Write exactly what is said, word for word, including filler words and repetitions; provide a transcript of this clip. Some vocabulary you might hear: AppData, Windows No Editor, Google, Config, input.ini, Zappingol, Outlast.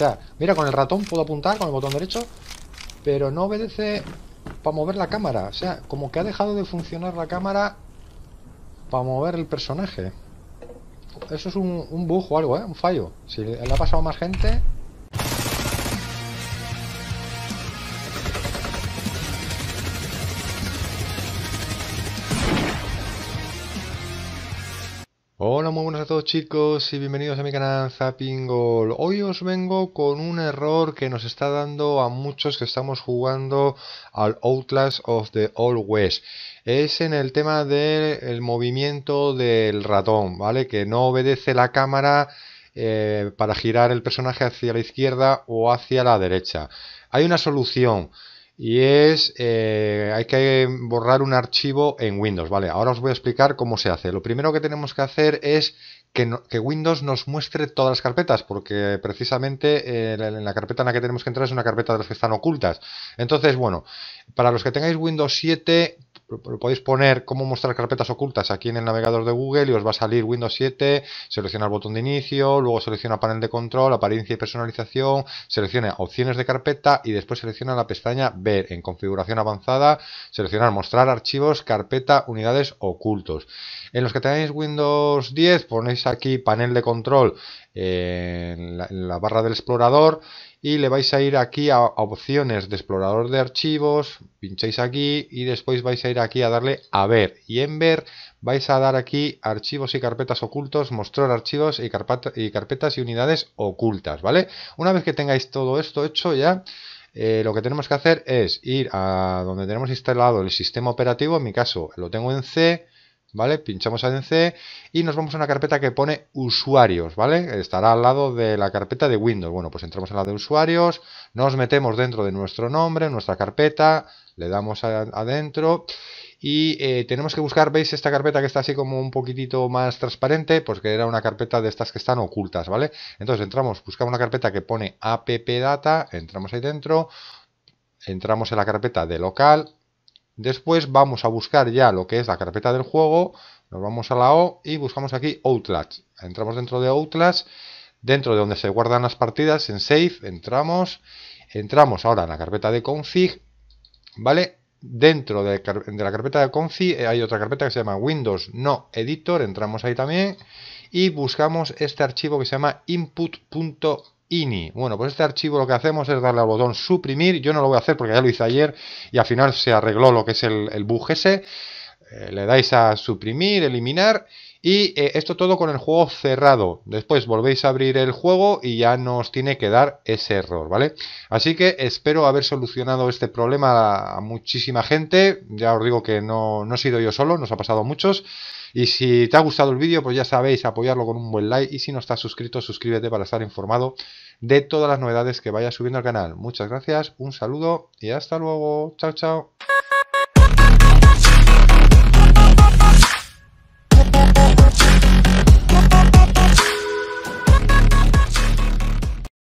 sea, mira, con el ratón puedo apuntar con el botón derecho, pero no obedece para mover la cámara. O sea, como que ha dejado de funcionar la cámara para mover el personaje. Eso es un, un bug o algo, ¿eh? Un fallo. Si le ha pasado a más gente... Hola, muy buenas a todos chicos y bienvenidos a mi canal Zappingol. Hoy os vengo con un error que nos está dando a muchos que estamos jugando al Outlast of the Old West. Es en el tema del movimiento del ratón, ¿vale? Que no obedece la cámara eh, para girar el personaje hacia la izquierda o hacia la derecha. Hay una solución. Y es, eh, hay que borrar un archivo en Windows, ¿vale? Ahora os voy a explicar cómo se hace. Lo primero que tenemos que hacer es que, no, que Windows nos muestre todas las carpetas, porque precisamente eh, en la carpeta en la que tenemos que entrar es una carpeta de las que están ocultas. Entonces, bueno, para los que tengáis Windows siete, podéis poner cómo mostrar carpetas ocultas aquí en el navegador de Google y os va a salir Windows siete, selecciona el botón de inicio, luego selecciona panel de control, apariencia y personalización, selecciona opciones de carpeta y después selecciona la pestaña ver en configuración avanzada, seleccionar mostrar archivos, carpeta, unidades ocultos. En los que tengáis Windows diez ponéis aquí panel de control en la, en la barra del explorador y le vais a ir aquí a, a opciones de explorador de archivos, pincháis aquí y después vais a ir aquí a darle a ver y en ver vais a dar aquí archivos y carpetas ocultos, mostrar archivos y, carpeta, y carpetas y unidades ocultas, ¿vale? Una vez que tengáis todo esto hecho ya, eh, lo que tenemos que hacer es ir a donde tenemos instalado el sistema operativo, en mi caso lo tengo en C, ¿vale? Pinchamos en C y nos vamos a una carpeta que pone usuarios, ¿vale? Estará al lado de la carpeta de Windows. Bueno, pues entramos en la de usuarios, nos metemos dentro de nuestro nombre, nuestra carpeta, le damos adentro y eh, tenemos que buscar, ¿veis esta carpeta que está así como un poquitito más transparente? Pues que era una carpeta de estas que están ocultas, ¿vale? Entonces entramos, buscamos una carpeta que pone AppData, entramos ahí dentro, entramos en la carpeta de local. Después vamos a buscar ya lo que es la carpeta del juego, nos vamos a la O y buscamos aquí Outlast. Entramos dentro de Outlast, dentro de donde se guardan las partidas, en Save, entramos, entramos ahora en la carpeta de Config, ¿vale? Dentro de, de la carpeta de Config hay otra carpeta que se llama Windows No Editor, entramos ahí también y buscamos este archivo que se llama input punto ini. Bueno, pues este archivo lo que hacemos es darle al botón suprimir. Yo no lo voy a hacer porque ya lo hice ayer y al final se arregló lo que es el, el bug ese. Eh, le dais a suprimir, eliminar y eh, esto todo con el juego cerrado. Después volvéis a abrir el juego y ya nos tiene que dar ese error, ¿vale? Así que espero haber solucionado este problema a muchísima gente. Ya os digo que no, no he sido yo solo, nos ha pasado a muchos. Y si te ha gustado el vídeo, pues ya sabéis, apoyarlo con un buen like. Y si no estás suscrito, suscríbete para estar informado de todas las novedades que vaya subiendo al canal. Muchas gracias, un saludo y hasta luego. Chao, chao.